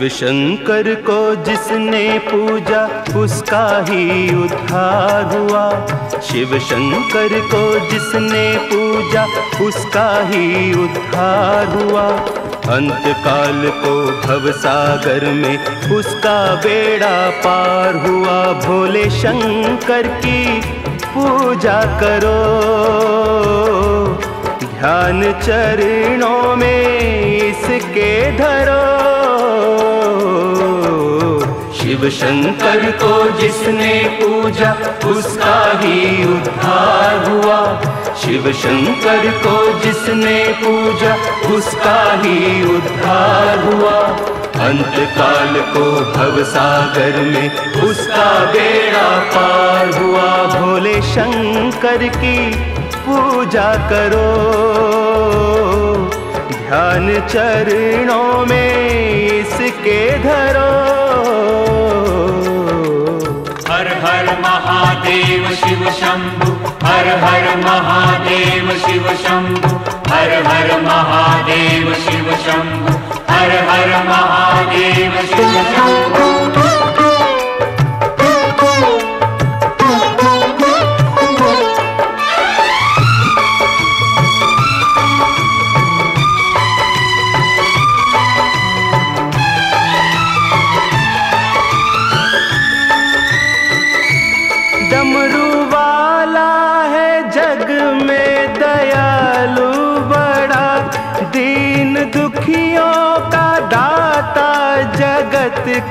शिव शंकर को जिसने पूजा उसका ही उद्धार हुआ। शिव शंकर को जिसने पूजा उसका ही उद्धार हुआ। अंतकाल को भवसागर में उसका बेड़ा पार हुआ। भोले शंकर की पूजा करो, ध्यान चरणों में इसके धरो। शिव शंकर को जिसने पूजा उसका ही उद्धार हुआ। शिव शंकर को जिसने पूजा उसका ही उद्धार हुआ। अंतकाल को भवसागर में उसका बेड़ा पार हुआ। भोले शंकर की पूजा करो, ध्यान चरणों में इसके धरो। हर हर महादेव शिव शंभु, हर हर महादेव शिव शंभु, हर हर महादेव शिव शंभु, हर हर महादेव शिव शंभु।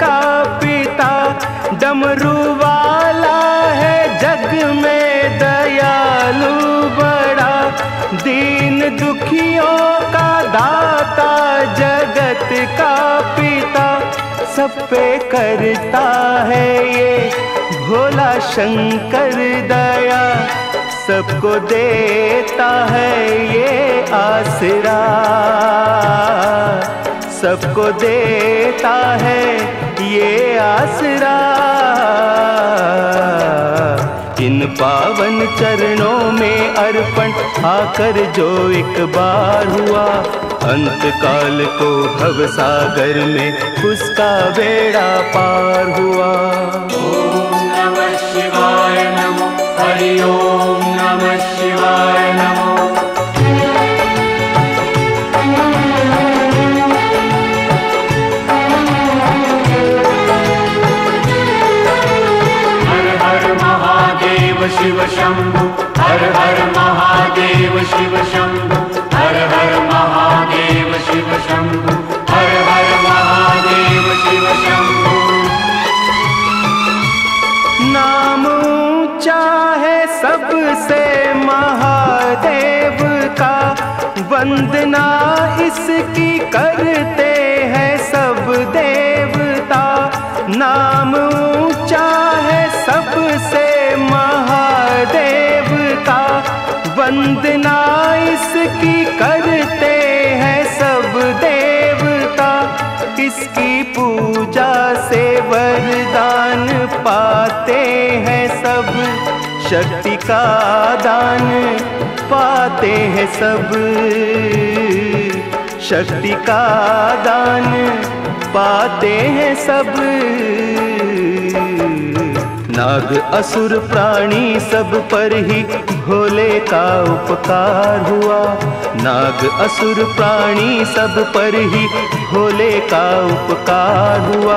का पिता डमरू वाला है, जग में दयालु बड़ा, दीन दुखियों का दाता, जगत का पिता, सब पे करता है ये भोला शंकर दया, सबको देता है ये आसरा, सबको देता है ये आसरा। इन पावन चरणों में अर्पण आकर जो एक बार हुआ। अंतकाल को भवसागर में उसका बेड़ा पार हुआ। ओम नमः शिवाय नमो, हरि ओम नमः शिवाय नमो। शिव शंभु, हर हर महादेव शिव शंभु, हर हर महादेव शिव शंभु, हर हर महादेव शिव शंभु। नाम ऊंचा है सबसे महादेव का, वंदना इसकी करते हैं सब देवता। नाम ऊंचा है सबसे महादेव का, वंदना इसकी करते हैं सब देवता। इसकी पूजा से वरदान पाते हैं सब, शक्ति का दान पाते हैं सब, शक्ति का दान पाते हैं सब। नाग असुर प्राणी सब पर ही भोले का उपकार हुआ। नाग असुर प्राणी सब पर ही भोले का उपकार हुआ।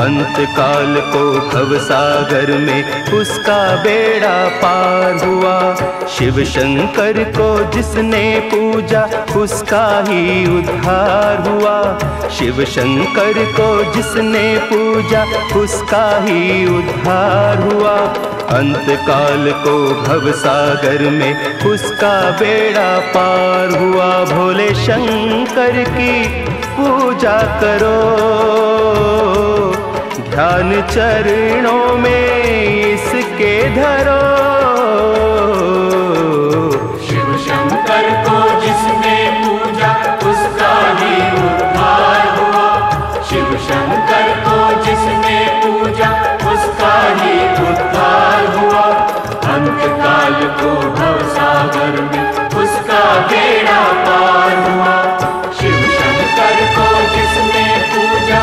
अंतकाल को भवसागर में उसका बेड़ा पार हुआ। शिव शंकर को जिसने पूजा उसका ही उद्धार हुआ। शिव शंकर को जिसने पूजा उसका ही उद्धार हुआ। अंतकाल को भवसागर में उसका बेड़ा पार हुआ। भोले शंकर की पूजा करो, ध्यान चरणों में इसके धरो। शिव शंकर को जिसने पूजा उसका ही उद्धार हुआ। शिव शंकर को जिसने पूजा उसका ही उद्धार हुआ। अंतकाल को भवसागर में उसका बेड़ा पार हुआ। शिव शंकर को जिसने पूजा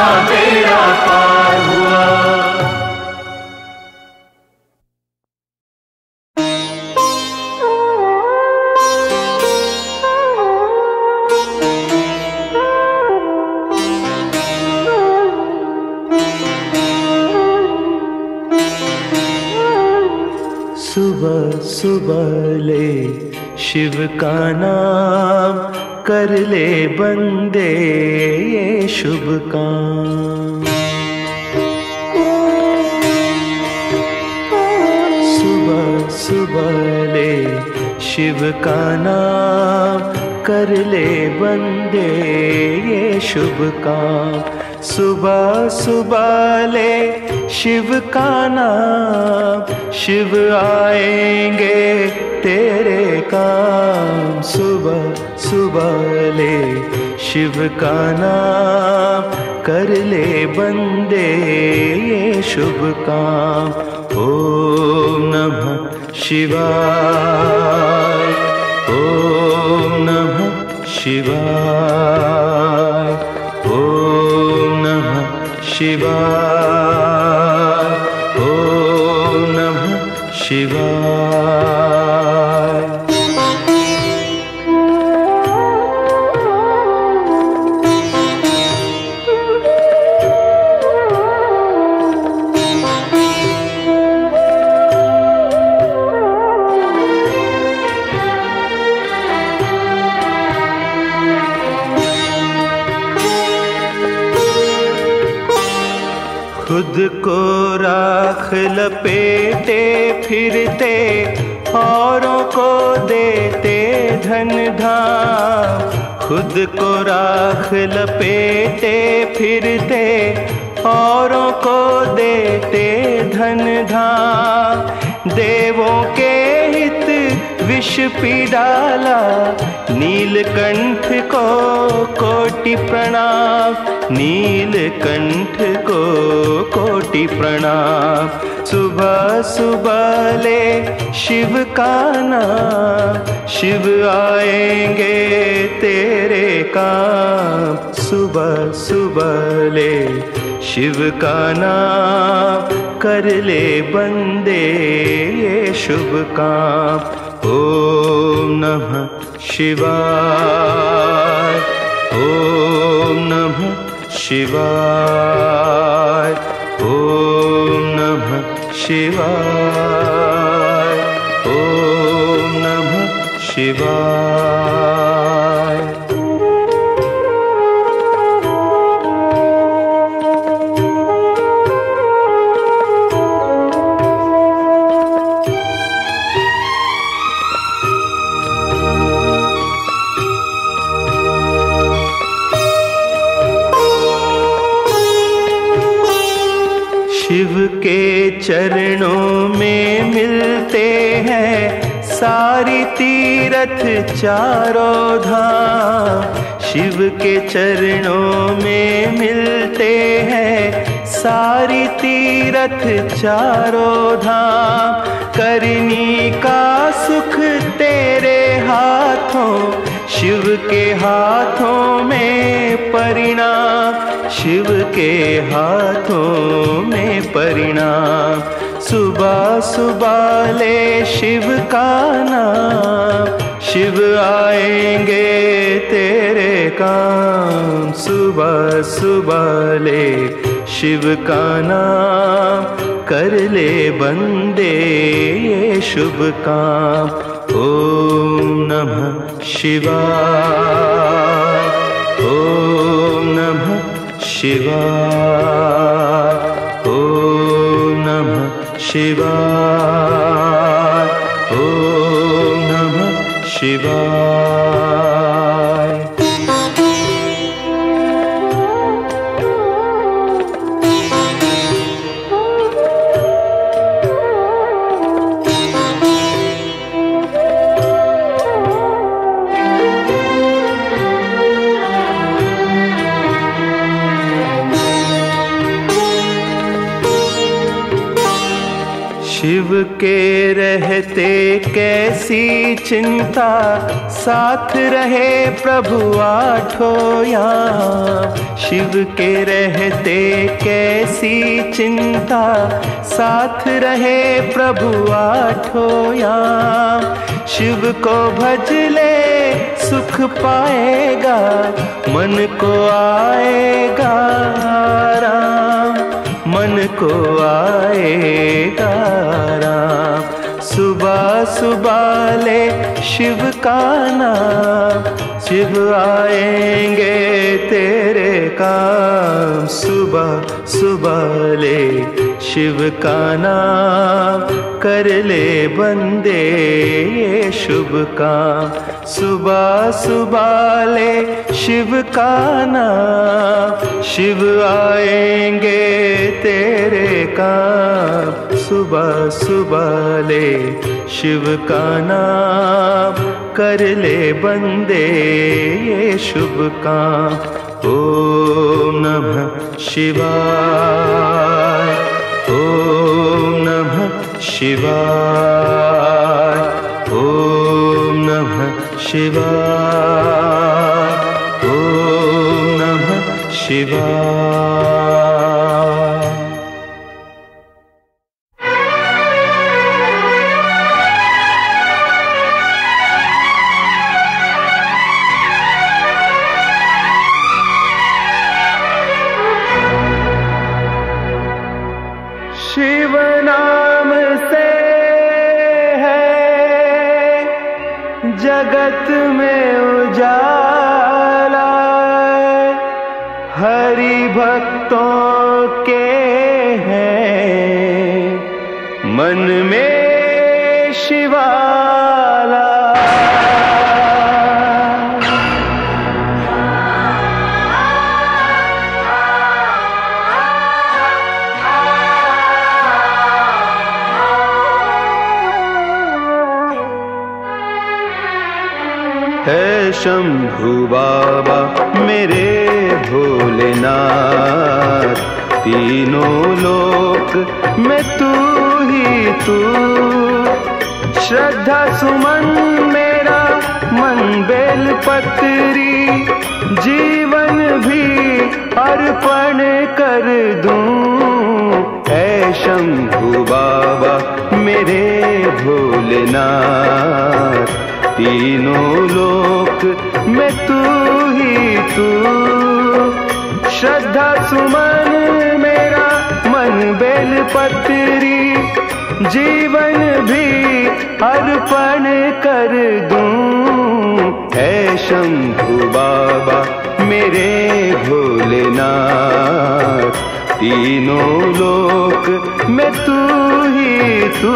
मेरा पार हुआ। सुबह सुबह ले शिव का नाम, कर ले बंदे ये शुभ काम। सुबह सुबह ले शिव का नाम, कर ले बंदे ये शुभ काम। सुबह सुबह ले शिव का नाम, शिव आएंगे तेरे काम। सुबह सुबह ले शिव का नाम, कर ले बंदे ये शुभ काम। ओम नमः शिवाय, ओम नमः शिवाय, ओम नमः शिवाय, ओम नमः शिवाय। खुद को राख लपेटे फिरते, औरों को देते धन धाम। खुद को राख लपेटे फिरते, औरों को देते धन धाम। देवों के हित विष पी डाला, नीलकंठ को कोटि प्रणाम। नीलकंठ को कोटि प्रणाम। सुबह सुबह ले शिव का नाम, शिव आएंगे तेरे काम। सुबह सुबह ले शिव का नाम, कर ले बंदे ये शुभ काम। ओम नमः शिवाय, ओम नमः शिवाय, ओम नमः शिवाय, ओम नमः शिवाय। के चरणों में मिलते हैं सारी तीर्थ चारों धाम। शिव के चरणों में मिलते हैं सारी तीर्थ चारों धाम। करनी का सुख तेरे हाथों, शिव के हाथों में परिणाम। शिव के हाथों में परिणाम। सुबह सुबह ले शिव का नाम, शिव आएंगे तेरे काम। सुबह सुबह ले शिव का नाम, कर ले बंदे ये शुभ काम। ओम नमः शिवाय, ओम नमः शिवाय, ओम नमः शिवाय, ओम नमः शिवाय। शिव के रहते कैसी चिंता, साथ रहे प्रभु आठों यहाँ। शिव के रहते कैसी चिंता, साथ रहे प्रभु आठों यहाँ। शिव को भज ले सुख पाएगा, मन को आएगा राम, मन को आएगा राम। सुबह सुबह ले शिव का नाम, शिव आएंगे तेरे काम। सुबह सुबह ले शिव का नाम, कर ले बंदे ये शुभ काम। सुबह सुबह ले शिव का नाम, शिव आएंगे तेरे काम। सुबह सुबह ले शिव का नाम, कर ले बंदे ये शुभ काम। ओम नमः शिवाय, ओम नमः शिवाय, ओम नमः शिवाय, ओम नमः शिवाय। जगत में उजाला हरि भक्तों के हैं, मन में शिवाला। हे शंभु बाबा मेरे भोलेनाथ, तीनों लोक में तू ही तू। श्रद्धा सुमन मेरा मन बेलपत्री, जीवन भी अर्पण कर दूं। हे शंभु बाबा मेरे भोलेनाथ, तीनों लोक में तू ही तू। श्रद्धा सुमन मेरा मन बेलपत्री, जीवन भी अर्पण कर दूं। हे शंभु बाबा मेरे भोलेनाथ, तीनों लोक में तू ही तू।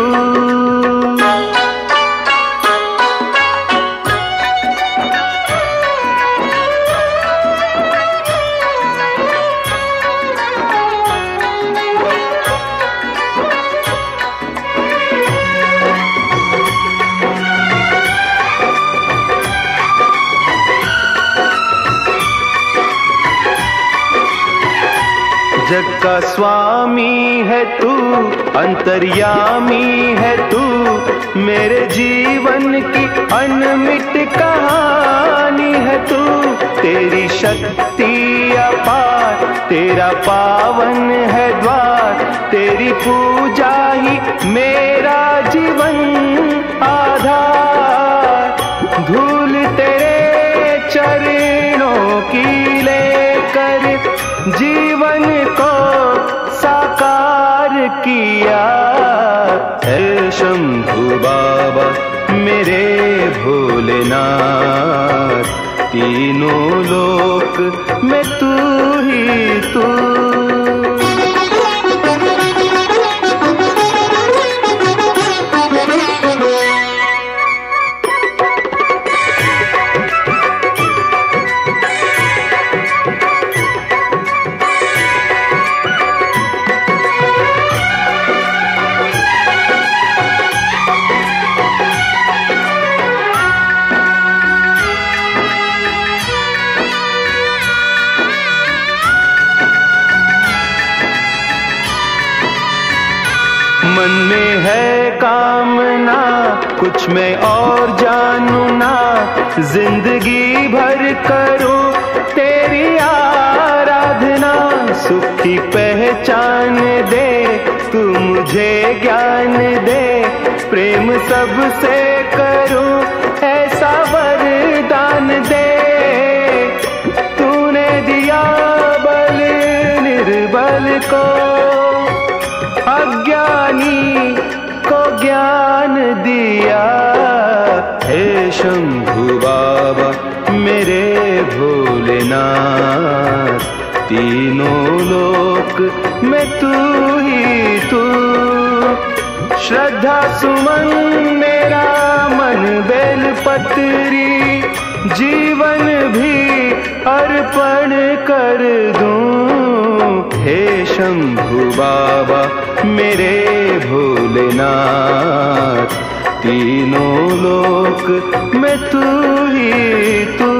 जग का स्वामी है तू, अंतर्यामी है तू, मेरे जीवन की अनमिट कहानी है तू। तेरी शक्ति अपार, तेरा पावन है द्वार, तेरी पूजा ही मेरा जीवन आधार। धूल तेरे चरणों की लेकर जीवन को साकार किया। हे शंभु बाबा मेरे भोलेनाथ, तीनों लोक में तू ही तू। कुछ मैं और जानू ना, जिंदगी भर करूं तेरी आराधना। सुख की पहचान दे तू मुझे ज्ञान दे, प्रेम सबसे करूं ऐसा वरदान दे। तूने दिया बल निर्बल को, अज्ञानी को ज्ञान दिया। हे शंभु बाबा मेरे भोलेनाथ, तीनों लोक में तू ही तू। श्रद्धा सुमन मेरा मन बेलपत्री, जीवन भी अर्पण कर दूं। हे शंभु बाबा मेरे भोलेनाथ, तीनों लोक में तू ही तू।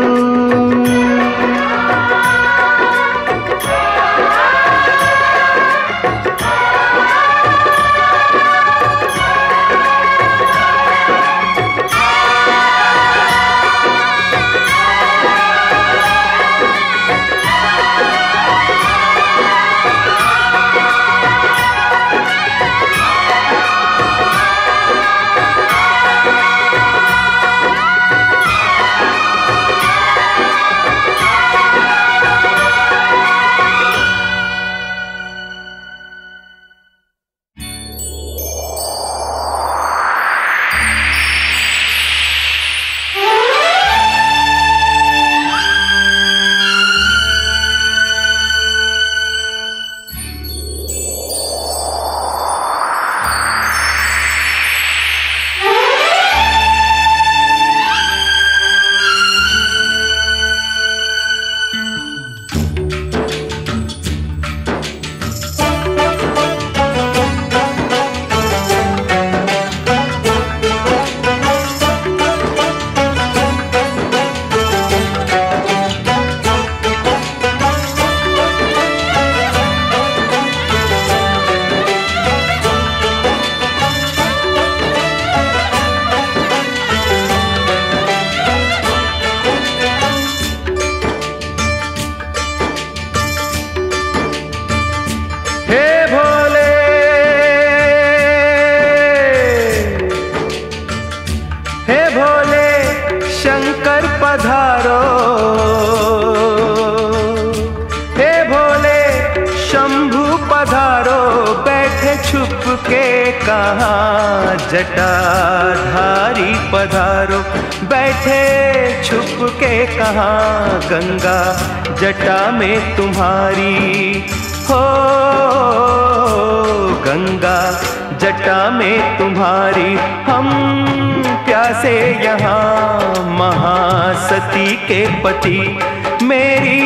जटाधारी पधारो, बैठे छुप के कहाँ। गंगा जटा में तुम्हारी हो, गंगा जटा में तुम्हारी। हम प्यासे यहाँ महासती के पति, मेरी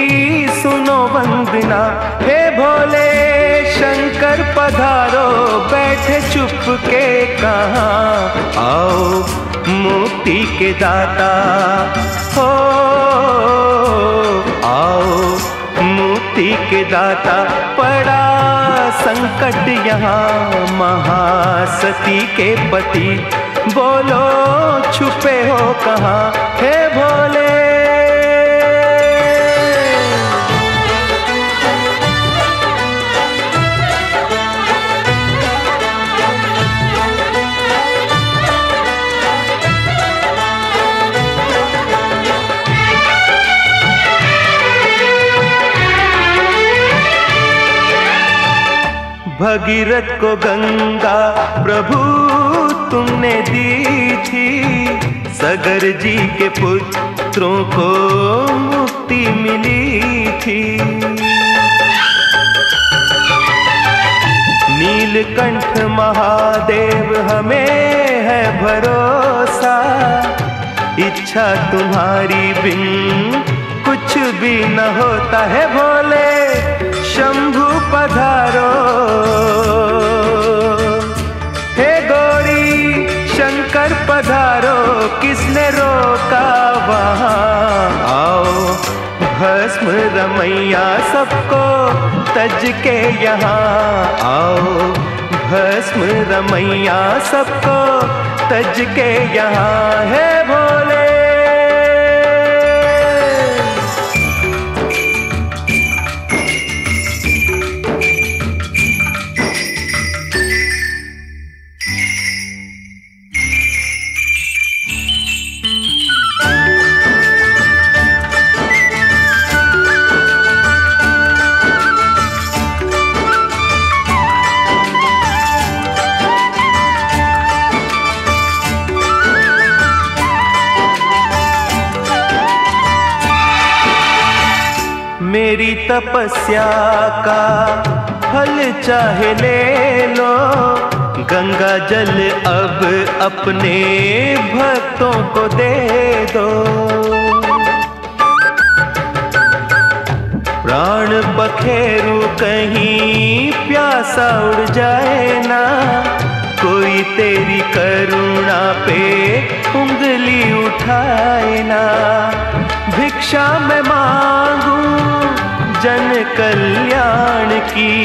सुनो वंदना। हे भोले शंकर पधारो, बैठे चुप के कहाँ। आओ मुक्ति के दाता हो, आओ मुक्ति के दाता। पड़ा संकट यहाँ महासती के पति, बोलो छुपे हो कहाँ। हे भोले भगीरथ को गंगा प्रभु तुमने दी थी, सगर जी के पुत्रों को मुक्ति मिली थी। नीलकंठ महादेव हमें है भरोसा, इच्छा तुम्हारी बिन कुछ भी न होता। है भोले शंभु पधारो, हे गौरी शंकर पधारो। किसने रोका वहाँ, आओ भस्म रमैया सबको तज के यहाँ। आओ भस्म रमैया सबको तज के यहाँ है भोले। मेरी तपस्या का फल चाहे ले लो, गंगा जल अब अपने भक्तों को दे दो। प्राण बखेरू कहीं प्यासा उड़ जाए ना, कोई तेरी करुणा पे उंगली उठाए ना। भिक्षा मैं मांगूं जन कल्याण की,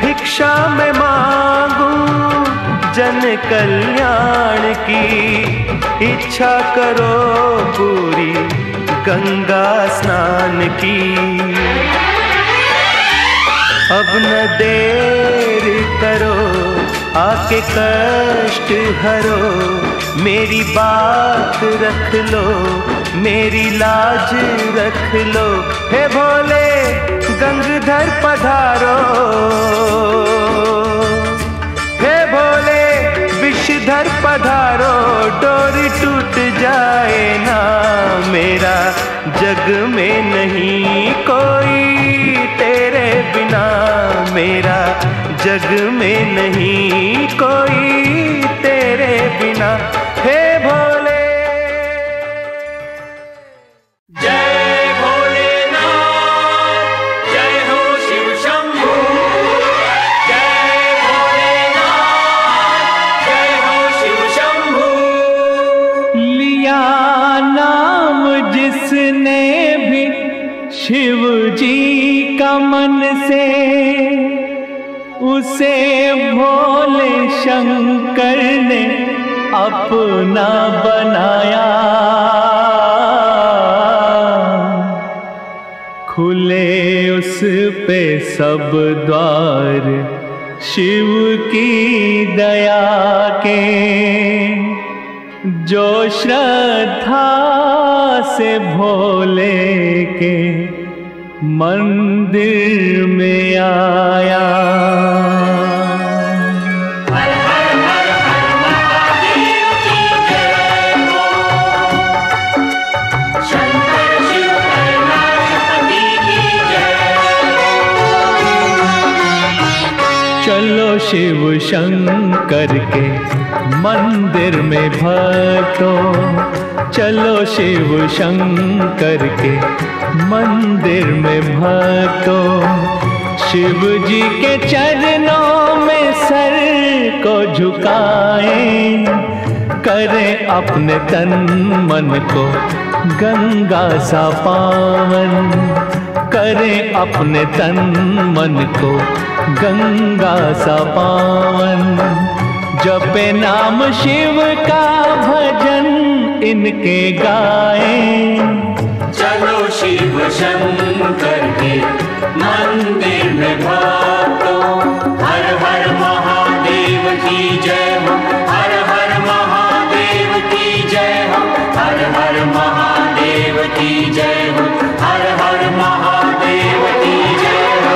भिक्षा मैं मांगूं जन कल्याण की। इच्छा करो पूरी गंगा स्नान की। अब न देर करो आके कष्ट हरो, मेरी बात रख लो मेरी लाज रख लो। हे भोले गंगाधर पधारो, हे भोले विषधर पधारो। डोर टूट जाए ना मेरा, जग में नहीं कोई तेरे बिना। मेरा जग में नहीं कोई तेरे बिना। हे भोले शिवजी का मन से, उसे भोले शंकर ने अपना बनाया। खुले उस पे सब द्वार शिव की दया के, जो श्रद्धा से भोले के मंदिर में आया। शिव शंकर के मंदिर में भक्तों, चलो शिव शंकर के मंदिर में भक्तों। शिव जी के चरणों में सर को झुकाएं, करें अपने तन मन को गंगा सा पावन, करें अपने तन मन को गंगा सा पावन। जपे नाम शिव का भजन इनके गाएं, चलो शिव शंकर के मंदिर में भक्तों। हर हर महादेव की जय हो, हर हर महादेव की जय हो, हर हर महादेव की जय हो, हर हर महादेव की जय हो।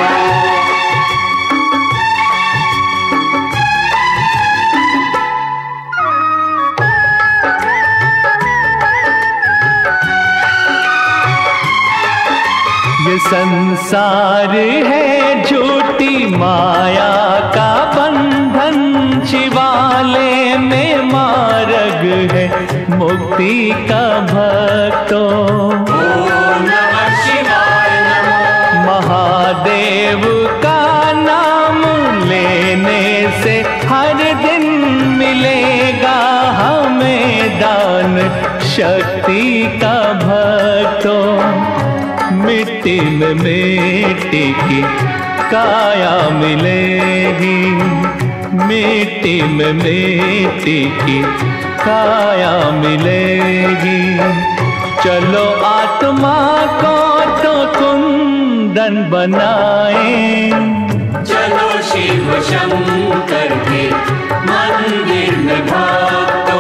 संसार है झूठी माया का बंधन, शिवालय में मार्ग है मुक्ति का भक्तों। महादेव का नाम लेने से हर दिन मिलेगा हमें दान शक्ति का भक्तों। मिट्टी में मिट्टी की काया मिलेगी, मिट्टी में मेथी की काया मिलेगी। चलो आत्मा को तो कुंदन बनाएं, चलो शिव शंकर के मंदिर में भक्तों।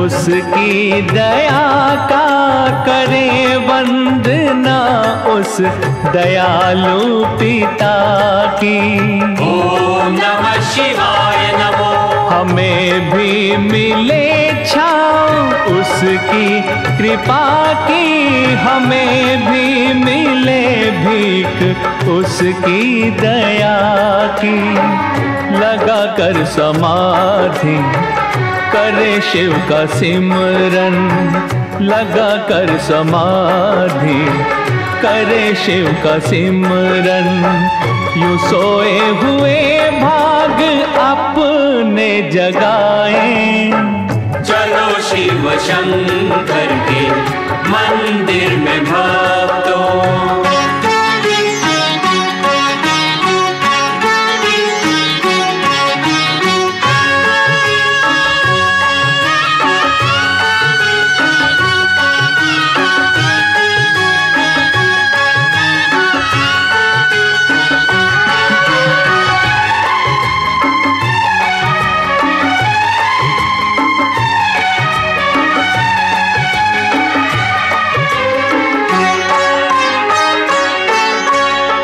उसकी दया का करें वंदना उस दयालु पिता की। ओम नमः शिवाय नमो। हमें भी मिले छाँव उसकी कृपा की, हमें भी मिले भीख उसकी दया की। लगा कर समाधि करे शिव का सिमरन, लगा कर समाधि करे शिव का सिमरन। यूं सोए हुए भाग अपने जगाएं, चलो शिव शंकर के मंदिर में भक्तों।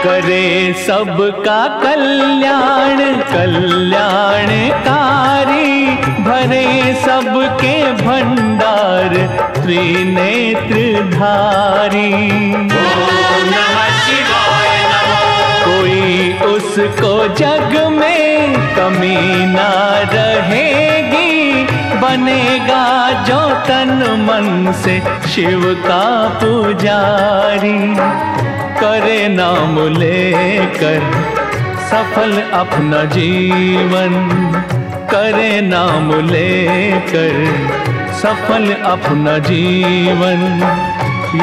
करे सबका कल्याण कल्याणकारी, भरे सबके भंडार त्रिनेत्रधारी। ओम नमः शिवाय नमः। कोई उसको जग में कमी ना रहेगी, बनेगा जो तन मन से शिव का पुजारी। करे नाम लेकर सफल अपना जीवन, करे नाम लेकर सफल अपना जीवन।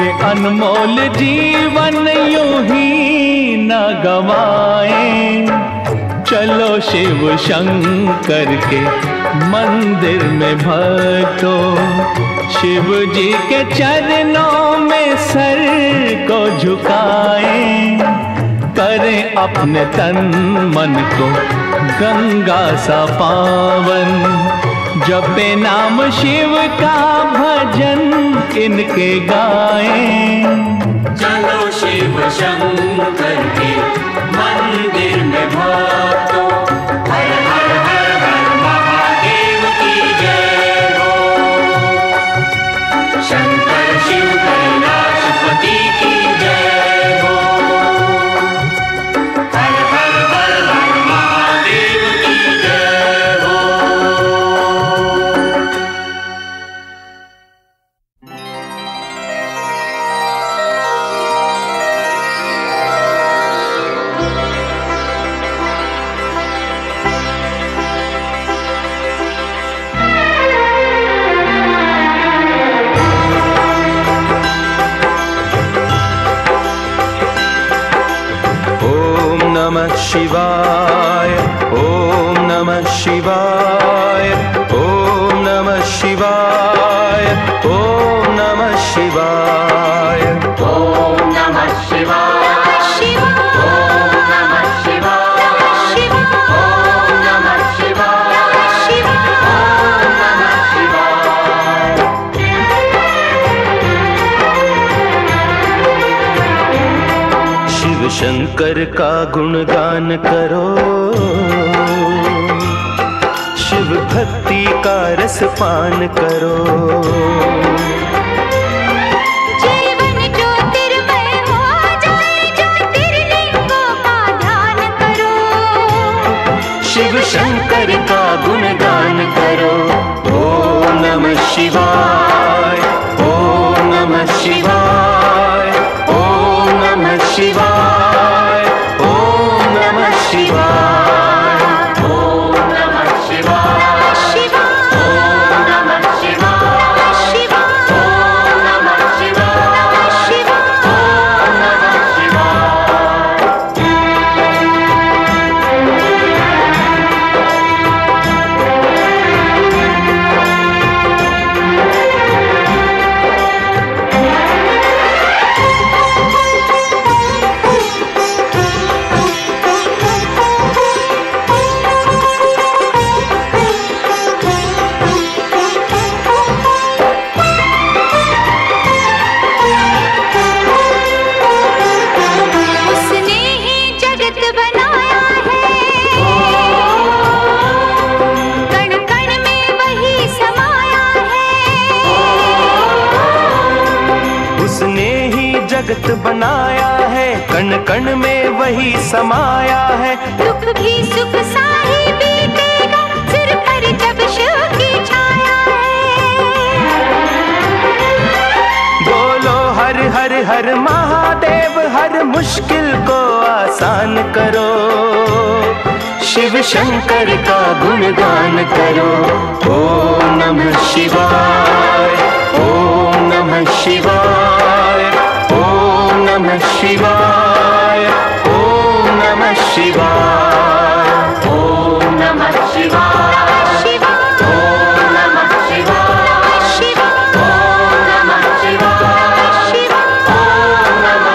ये अनमोल जीवन यूं ही न गवाएं, चलो शिव शंकर के मंदिर में भक्तों। शिव जी के चरणों में सर को झुकाएं, करें अपने तन मन को गंगा सा पावन। जपे नाम शिव का भजन इनके गाएं, चलो शिव शंकर के मंदिर में भक्तों। हर हर हर हर महादेव की जय हो। शंकर शिव कैलाशपति की जय हो। हर हर हर हर महादेव की जय हो। शिवाय ओम नमः शिवाय ओम नमः शिवाय ओम नमः शिवाय ओम नमः शिवाय ओम नमः शिवाय ओम नमः शिवाय ओम नमः शिवाय। शिव शंकर का गुणगान करो, शिव भक्ति का रस पान करो। जीवन ज्योतिर्मय हो जाए, ज्योतिर्लिंग को ध्यान करो। शिव शंकर का गुणगान करो। ओम नमः शिवाय, ओम नमः शिवाय, ओम नमः शिवाय, ओम नमः शिवाय, ओम नमः शिवाय, ओम नमः शिवाय, ओम नमः शिवाय, ओम नमः शिवाय। जगत बनाया है, कण कण में वही समाया है। दुख भी सुख सा ही बीतेगा, सिर पर जब शिव की छाया है। बोलो हर हर हर महादेव, हर मुश्किल को आसान करो। शिव शंकर का गुणगान करो। ओम नमः शिवाय, ओम नमः शिवाय, ओम नमः शिवाय, ओम नमः शिवाय, ओम नमः शिवाय, ओम नमः शिवाय, ओम नमः शिवाय, ओम नमः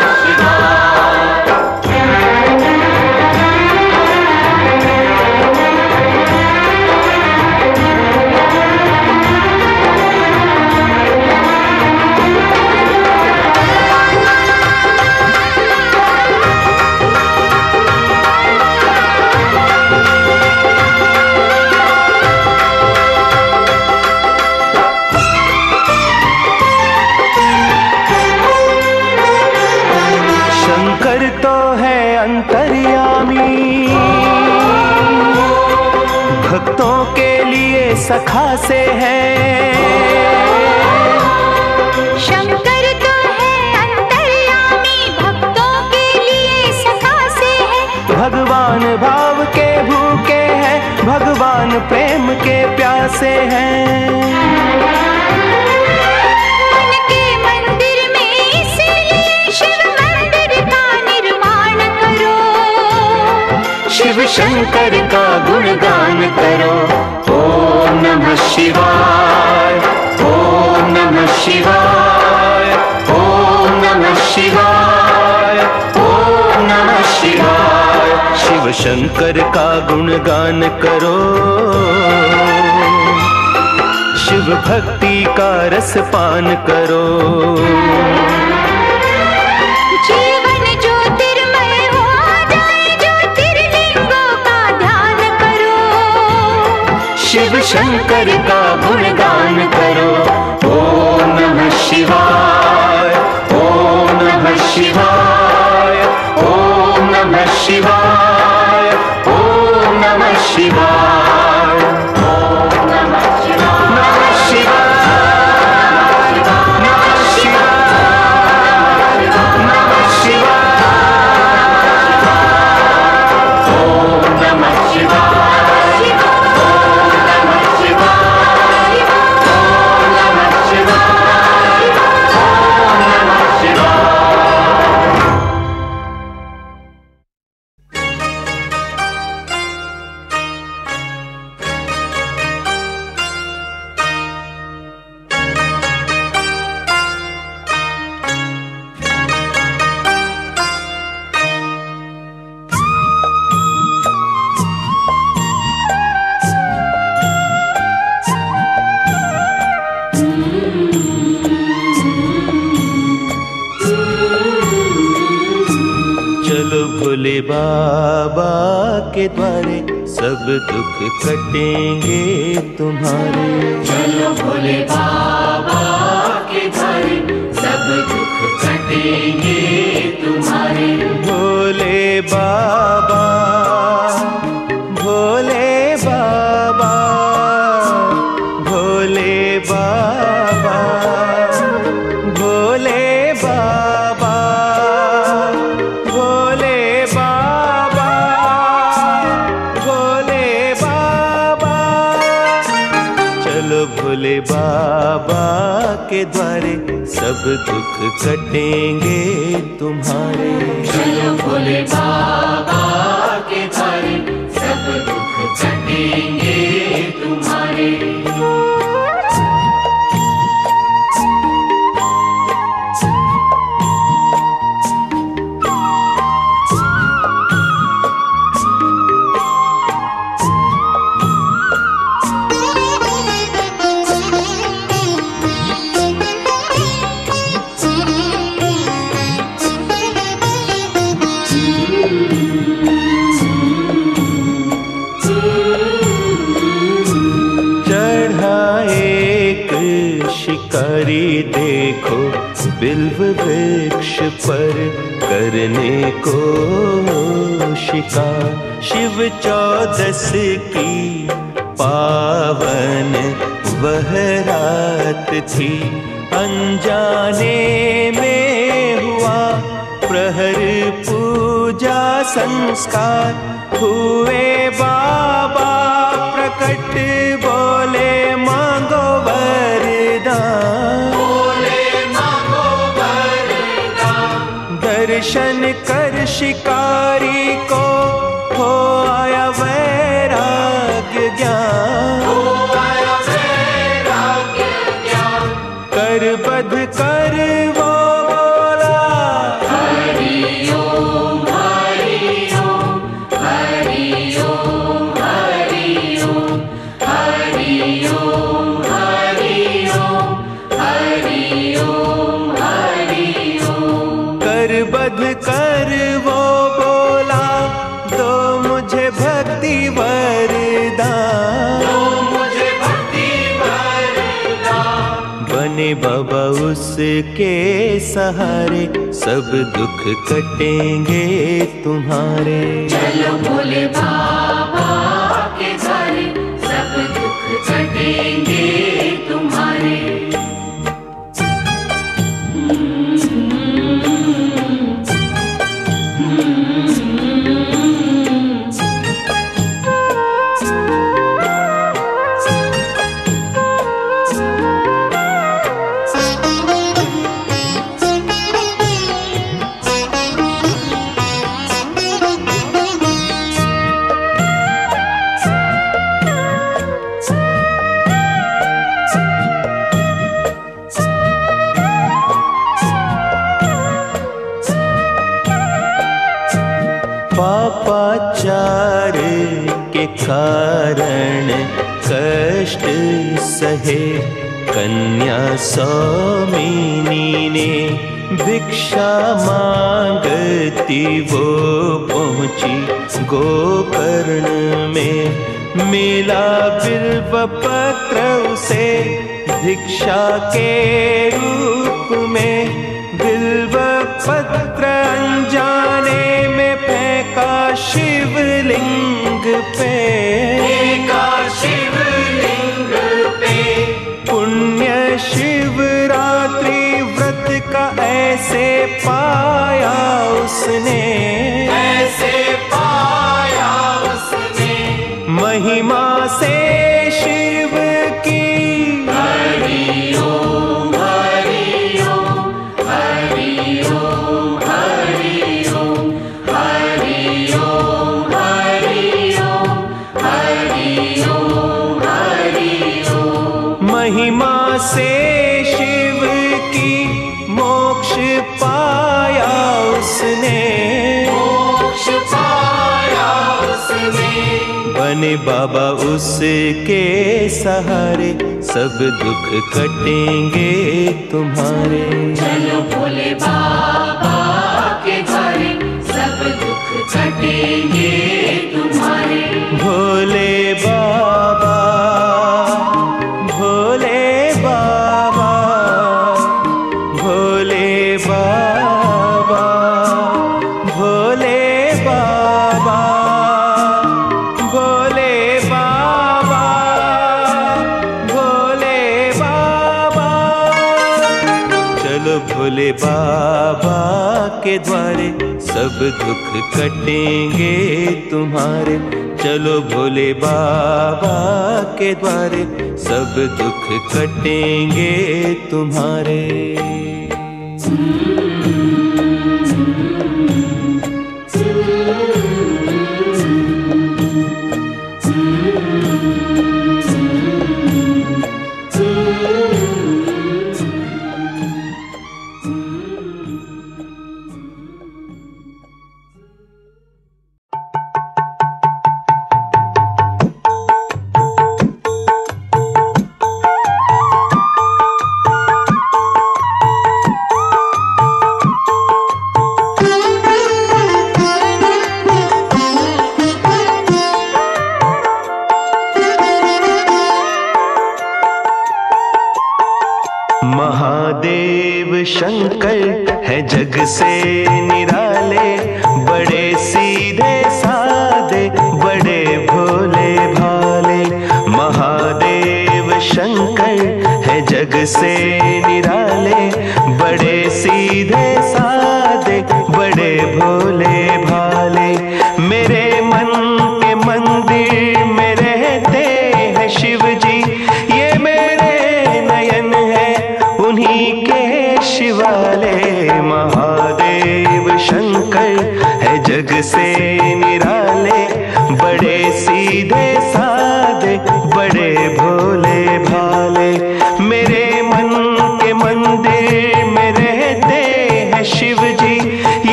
सखा से है। शंकर तो है अंतर्यामी, भक्तों के लिए सखा से है। भगवान भाव के भूखे हैं, भगवान प्रेम के प्यासे हैं। उनके मंदिर में इसलिए शिव मंदिर का निर्माण करो। शिव शंकर का गुणगान करो। ओम नमः शिवाय, ओम नमः शिवाय, ओम नमः शिवाय, ओम नमः शिवाय। शिव शंकर का गुणगान करो। शिव भक्ति का रस पान करो। जीवन ज्योतिर्मय हो जाए, ज्योतिर्लिंगों का ध्यान करो। शिव शंकर का गुणगान करो। ओम नमः शिवाय, ओम नमः शिवाय, ओम नमः शिवाय, ओम नमः शिवाय, ओम नमः शिवाय। दुख कटेंगे तुम्हारे, चलो भोले बाबा के घर, सब दुख कटेंगे तुम्हारे। भोले बाबा, भोले सब दुख कटेंगे तुम्हारे। चलो भोले बाबा के द्वारे, सब दुख कटेंगे तुम्हारे। शिकारी देखो बिल्व वृक्ष पर करने को शिकार। शिव चौदस की पावन वह रात थी, अनजाने में हुआ प्रहर पूजा संस्कार। हुए बाबा प्रकट, बोले मांगो वरदान, बोले मांगो वरदान। दर्शन कर शिकारी को हो आया वैराग्य ज्ञान, हो आया वैराग्य ज्ञान। कर बध कर वो बोला हरि ओम हरि ओम हरि ओम हरि ओम हरि ओम हरि ओम हरि ओम हरि ओम। कर बध कर वो बोला दो मुझे भक्ति वरदान, दो मुझे भक्ति वरदान। बने बाबा उसके सहारे, सब दुख कटेंगे तुम्हारे। चलो भोले बाबा के द्वारे, सब दुख कटेंगे तुम्हारे। पापाचार के कारण कष्ट सहे कन्या स्वामिनी ने, भिक्षा मांगती वो पहुंची गोकर्ण में। मिला बिल्व पत्र उसे भिक्षा के रूप में, बिल्व पत्र अनजाने में फेंका शिवलिंग पे, फेंका शिवलिंग पे। पुण्य शिवरात्रि व्रत का ऐसे पाया उसने, ऐसे पाया उसने। महिमा से शिव की हरि ओम हरि ओम हरि ओम हरि ओम हरि ओम हरि ओम हरि ओम हरि ओम। महिमा से शिव की मोक्ष पाया उसने, मोक्ष पाया उसने। बने बाबा उसके सहारे, सब दुख कटेंगे तुम्हारे। चलो भोले बाबा के द्वारे, सब दुख कटेंगे तुम्हारे। भोले बाबा भोले बाबा भोले बाबा भोले बाबा भोले बाबा भोले बाबा। भोले बाबा के द्वारे सब दुख कटेंगे तुम्हारे। चलो भोले बाबा के द्वारे सब दुख कटेंगे तुम्हारे।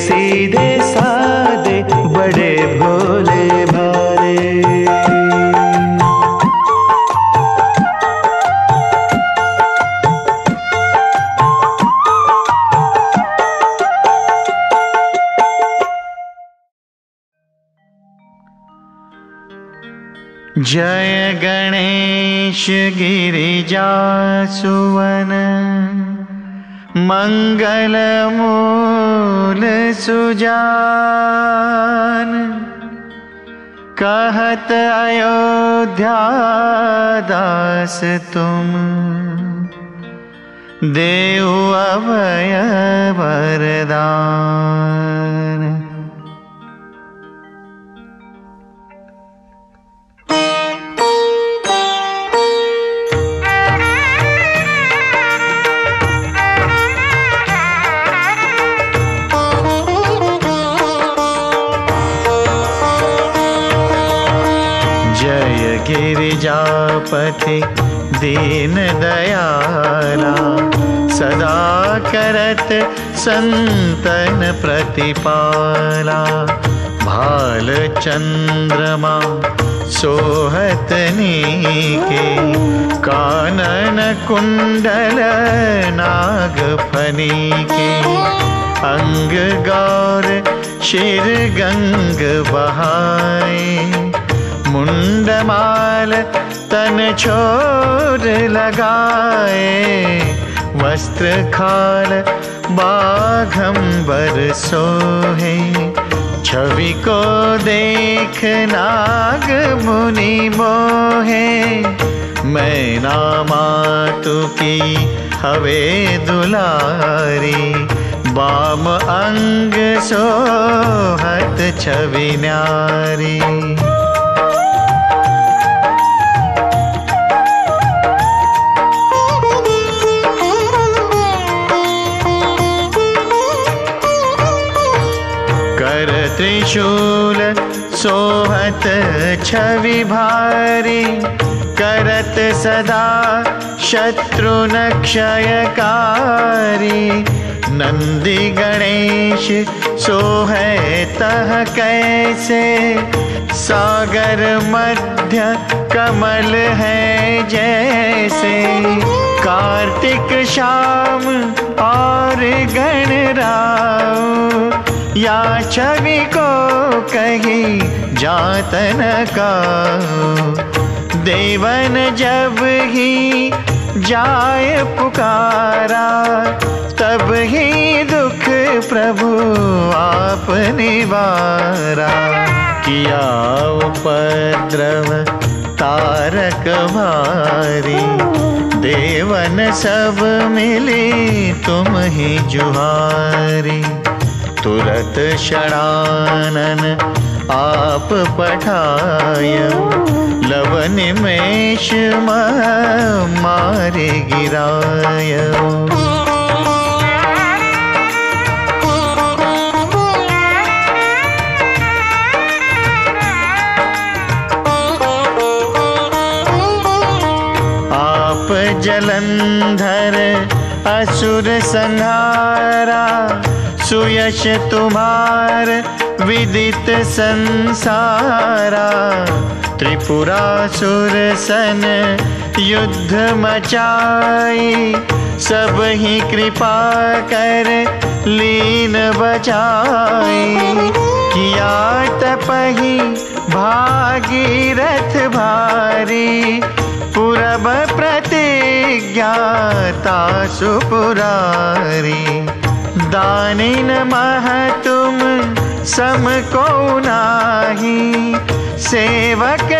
See you there. जय गणेश गिरिजासुवन मंगल मूल सुजान कहत अयोध्या दास तुम देव अभय वरदान। गिरिजापति दीन दयाला सदा करत संतन प्रतिपाला भाल चंद्रमा सोहत नीके कानन कुंडल नाग फनीके अंग गौर शिर गंग बहाए मुंडमाल तन छोर लगाए वस्त्र खाल बाघंबर सोहे छवि को देख नाग मुनि मोहे मैं नामा तू की हवे दुलारी बाम अंग सोहत छवि न्यारी। त्रिशूल सोहत छवि भारी करत सदा शत्रु नक्षयकारी नंदी गणेश सोहै तह कैसे सागर मध्य कमल है जैसे कार्तिक श्याम और गणराव या छवि को कहीं जात न काऊ देवन जब ही जाय पुकारा तब ही दुख प्रभु आप निवारा किया उपद्रव तारक भारी देवन सब मिले तुम ही जुहारी। तुरत शरणानन आप पठाय लवनिमेष मारे गिराय। आप जलंधर असुर संहारा सुयश तुम्हार विदित संसारा त्रिपुरासुर सन युद्ध मचाई सब ही कृपा कर लीन बचाई किया तपहि भागीरथ भारी पुरब प्रतिज्ञा तासु पुरारी दानिन मह तुम सम को नाही सेवक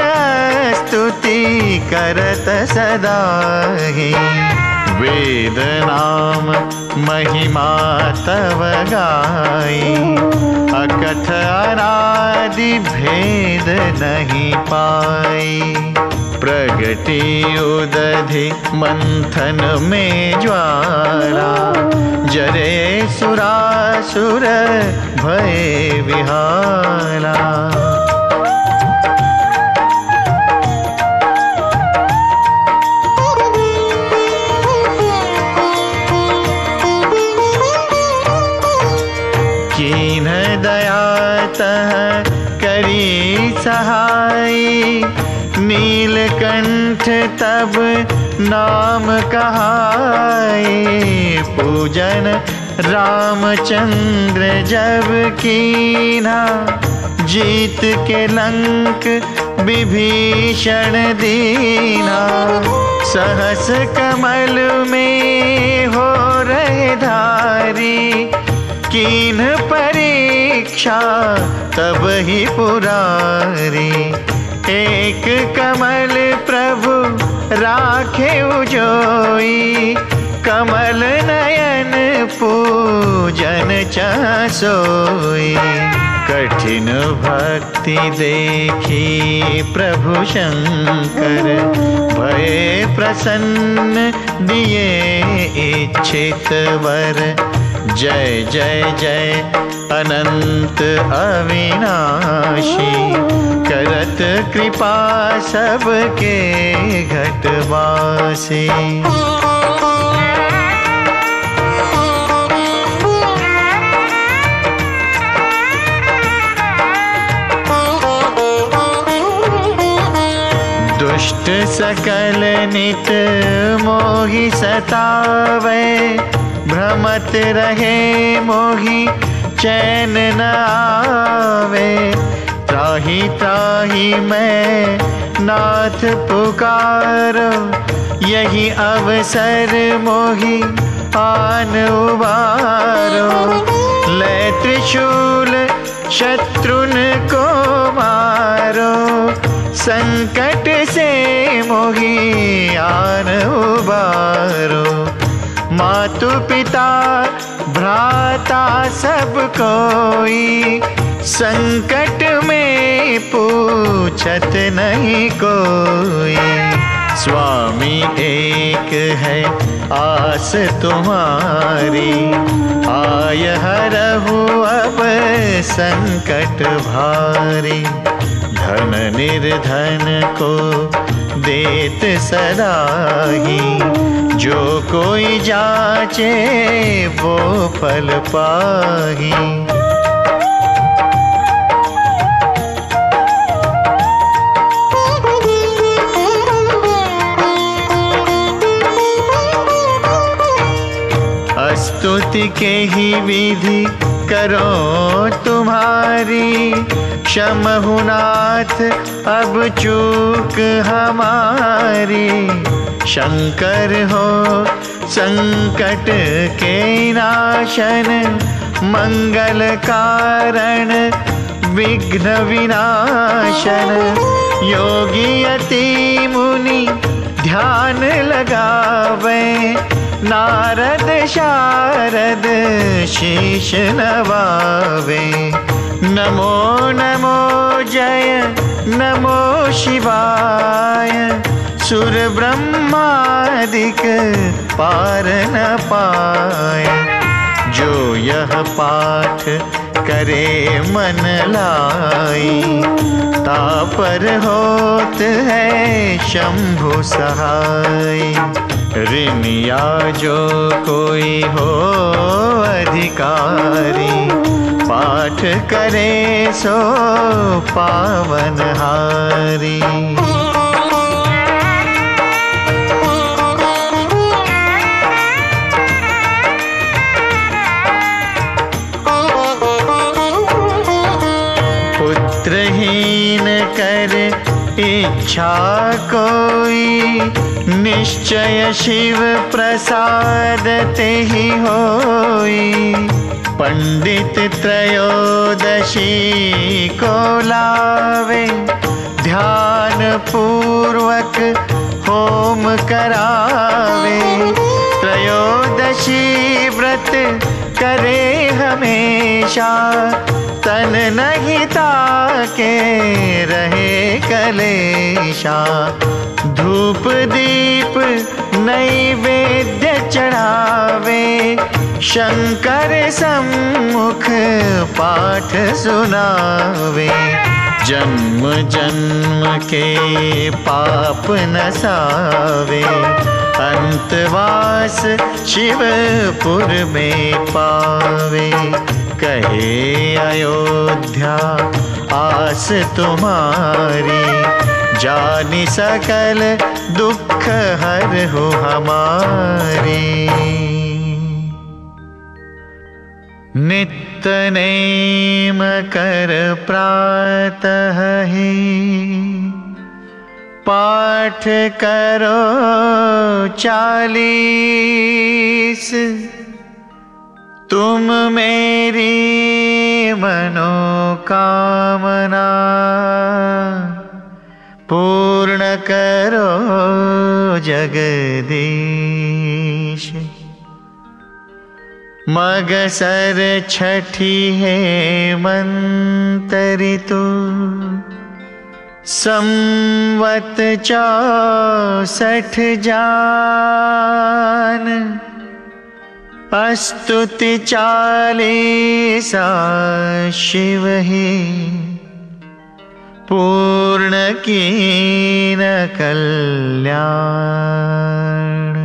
स्तुति करत सदाहि वेद नाम महिमा तव गाई अकथ अनादि भेद नहीं पाई। प्रगति उदधि मंथन में ज्वाला जरे सुरासुर भय विहाला। कीन दया तह करी सहाय नीलकंठ तब नाम कहाए पूजन रामचंद्र जब कीना जीत के लंक विभीषण दीना, सहस कमल में हो रहे धारी, कीन परीक्षा तब ही पुरारी। एक कमल प्रभु राखे जोई, कमल नयन पूजन चासोई। कठिन भक्ति देखी प्रभु शंकर, भय प्रसन्न दिए इच्छित वर। जय जय जय अनंत अविनाशी, करत कृपा सबके घटवासी। दुष्ट सकल नित मोहि सतावे, भ्रमत रहे मोहि चैन न आवे। त्राहि त्राहि मैं नाथ पुकारो, यही अवसर मोहि आन उबारो। ले त्रिशूल शत्रुन को मारो, संकट से मोहि आन उबारो। मातु पिता भ्राता सब कोई, संकट में पूछत नहीं कोई। स्वामी एक है आस तुम्हारी, आय हरहु अब संकट भारी। धन निर्धन को देत सदा ही, जो कोई जाचे वो फल पाही। स्तुति के ही विधि करो तुम्हारी, क्षमहु नाथ अब चूक हमारी। शंकर हो संकट के नाशन, मंगल कारण विघ्न विनाशन। योगी यति मुनि ध्यान लगावे, नारद शारद शीश नवावे। नमो नमो जय नमो शिवाय, सुर ब्रह्मादिक पार न पाय। जो यह पाठ करे मन लाई, तापर होत है शंभु सहाय। ऋणिया जो कोई हो अधिकारी, पाठ करे सो पावनहारी। पुत्रहीन कर इच्छा कोई, निश्चय शिव प्रसाद ते ही होई। पंडित त्रयोदशी को लावे, ध्यान पूर्वक होम करावे। त्रयोदशी व्रत करे हमेशा, तन नहीं ताके रहे कलेशा। धूप दीप नैवेद्य चढ़ावे, शंकर सम्मुख पाठ सुनावे। जन्म जन्म के पाप नसावे, अंतवास शिवपुर में पावे। कहे अयोध्या आस तुम्हारी, जानी सकल दुख हर हो हमारी। नित्य नेम कर प्रातः ही, पाठ करो 40, तुम मेरी मनोकामना पूर्ण करो जगदीश। मगसर छठी हेमंतरितु संवत 64 जान, अस्तुति 40 शिव ही पूर्ण कीन कल्याण।